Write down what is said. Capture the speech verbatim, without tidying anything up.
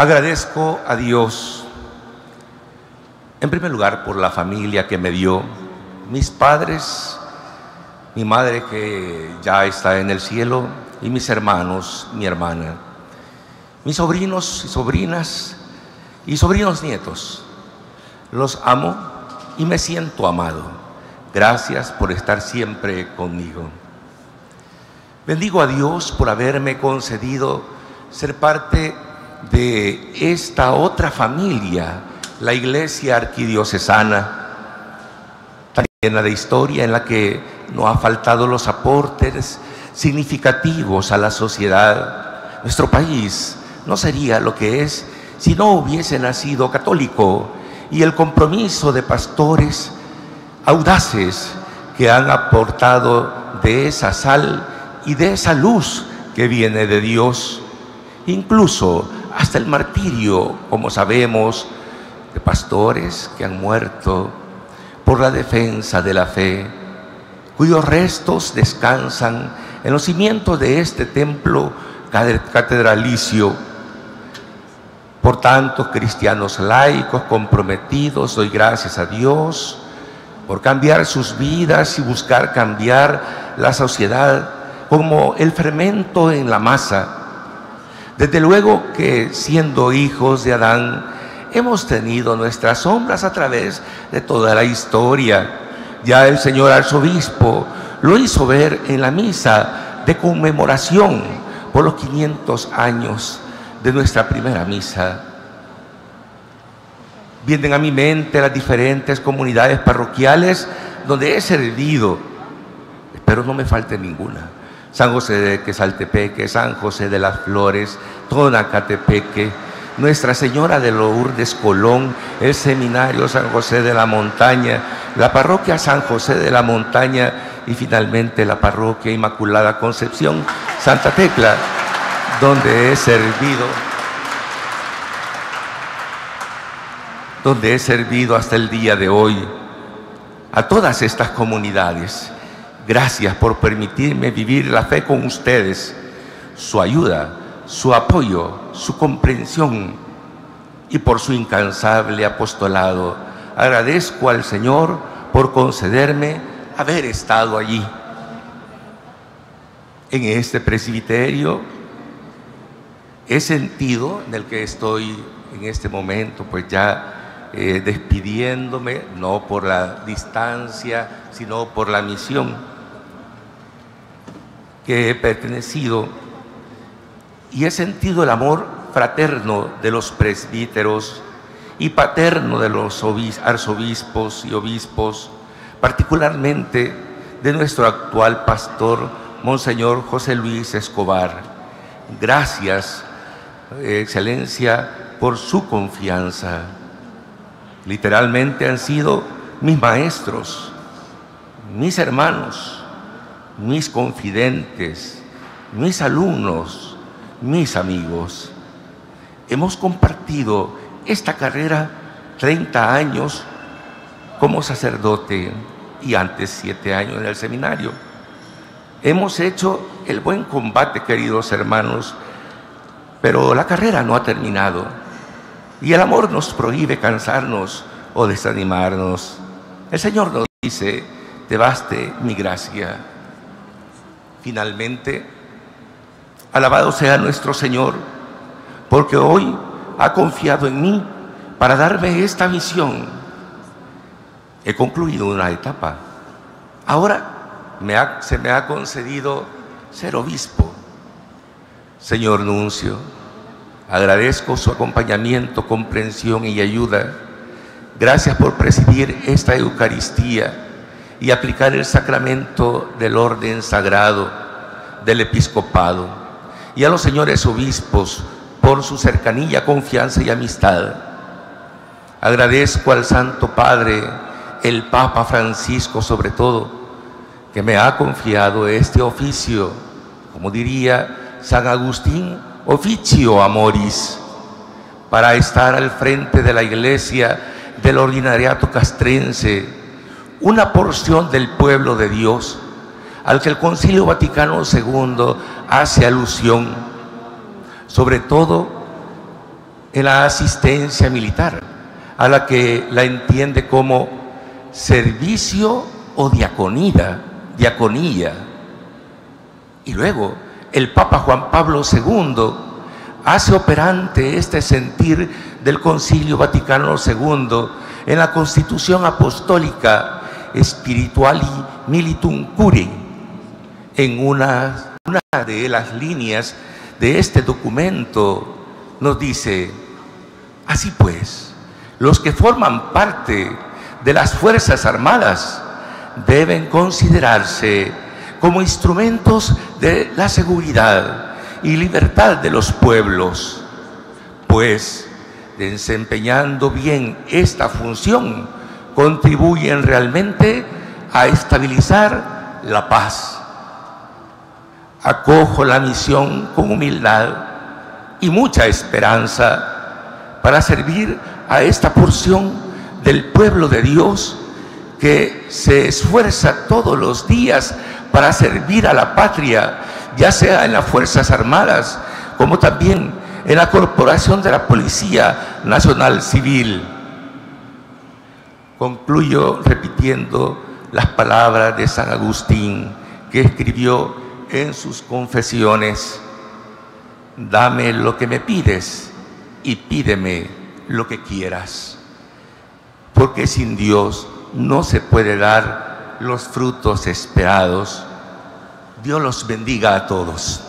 Agradezco a Dios, en primer lugar, por la familia que me dio, mis padres, mi madre que ya está en el cielo, y mis hermanos, mi hermana, mis sobrinos y sobrinas, y sobrinos nietos. Los amo y me siento amado. Gracias por estar siempre conmigo. Bendigo a Dios por haberme concedido ser parte de esta otra familia, la Iglesia Arquidiocesana, tan llena de historia, en la que no ha faltado los aportes significativos a la sociedad. Nuestro país no sería lo que es si no hubiese nacido católico, y el compromiso de pastores audaces que han aportado de esa sal y de esa luz que viene de Dios, incluso hasta el martirio, como sabemos, de pastores que han muerto por la defensa de la fe, cuyos restos descansan en los cimientos de este templo catedralicio. Por tantos cristianos laicos comprometidos, doy gracias a Dios por cambiar sus vidas y buscar cambiar la sociedad como el fermento en la masa. Desde luego que, siendo hijos de Adán, hemos tenido nuestras sombras a través de toda la historia. Ya el señor arzobispo lo hizo ver en la misa de conmemoración por los quinientos años de nuestra primera misa. Vienen a mi mente las diferentes comunidades parroquiales donde he servido. Espero no me falte ninguna. San José de Quesaltepeque, San José de las Flores, Tonacatepeque, Nuestra Señora de Lourdes Colón, el Seminario San José de la Montaña, la Parroquia San José de la Montaña y finalmente la Parroquia Inmaculada Concepción, Santa Tecla, donde he servido, donde he servido hasta el día de hoy. A todas estas comunidades, gracias por permitirme vivir la fe con ustedes. Su ayuda, su apoyo, su comprensión y por su incansable apostolado. Agradezco al Señor por concederme haber estado allí. En este presbiterio he sentido, del que estoy en este momento, pues ya eh, despidiéndome, no por la distancia, sino por la misión que he pertenecido, y he sentido el amor fraterno de los presbíteros y paterno de los arzobispos y obispos, particularmente de nuestro actual pastor, Monseñor José Luis Escobar. Gracias, Excelencia, por su confianza. Literalmente han sido mis maestros, mis hermanos, mis confidentes, mis alumnos, mis amigos. Hemos compartido esta carrera treinta años como sacerdote y antes siete años en el seminario. Hemos hecho el buen combate, queridos hermanos, pero la carrera no ha terminado y el amor nos prohíbe cansarnos o desanimarnos. El Señor nos dice: te baste mi gracia. Finalmente, alabado sea nuestro Señor, porque hoy ha confiado en mí para darme esta misión. He concluido una etapa. Ahora me ha, se me ha concedido ser obispo. Señor nuncio, agradezco su acompañamiento, comprensión y ayuda. Gracias por presidir esta Eucaristía y aplicar el sacramento del orden sagrado, del episcopado, y a los señores obispos por su cercanía, confianza y amistad. Agradezco al Santo Padre, el Papa Francisco sobre todo, que me ha confiado este oficio, como diría San Agustín, officio amoris, para estar al frente de la Iglesia del Ordinariato Castrense, una porción del pueblo de Dios, al que el Concilio Vaticano segundo hace alusión, sobre todo la asistencia militar, a la que la entiende como servicio o diaconía, diaconía. Y luego el Papa Juan Pablo segundo hace operante este sentir del Concilio Vaticano segundo en la Constitución Apostólica Espirituali militum curi, en una, una de las líneas de este documento nos dice: así pues, los que forman parte de las Fuerzas Armadas deben considerarse como instrumentos de la seguridad y libertad de los pueblos, pues desempeñando bien esta función contribuyen realmente a estabilizar la paz. Acojo la misión con humildad y mucha esperanza para servir a esta porción del pueblo de Dios que se esfuerza todos los días para servir a la patria, ya sea en las Fuerzas Armadas, como también en la Corporación de la Policía Nacional Civil. Concluyo repitiendo las palabras de San Agustín, que escribió en sus confesiones: dame lo que me pides y pídeme lo que quieras, porque sin Dios no se puede dar los frutos esperados. Dios los bendiga a todos.